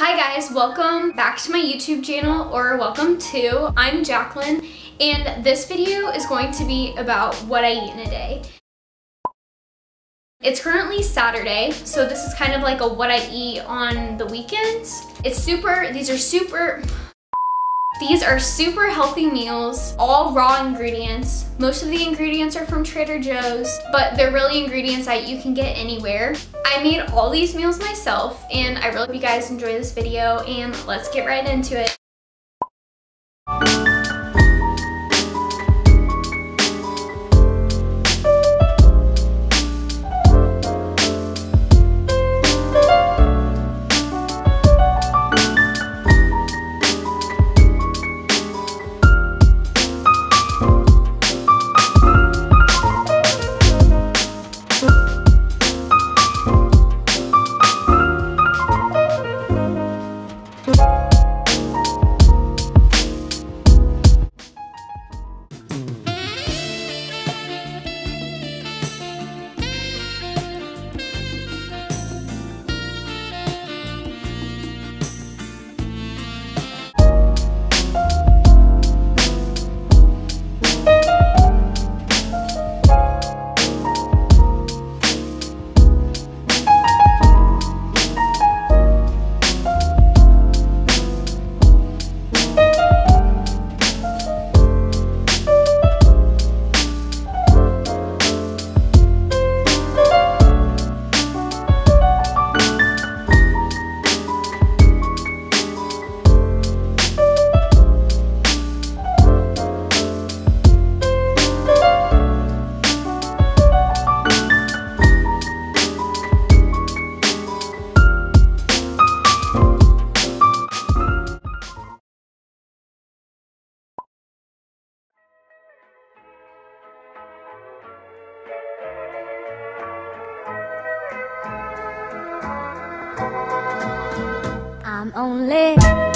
Hi guys, welcome back to my YouTube channel, or welcome to. I'm Jacqueline, and this video is going to be about what I eat in a day. It's currently Saturday, so this is kind of like a what I eat on the weekends. These are super healthy meals, all raw ingredients. Most of the ingredients are from Trader Joe's, but they're really ingredients that you can get anywhere. I made all these meals myself, and I really hope you guys enjoy this video, and let's get right into it. I'm only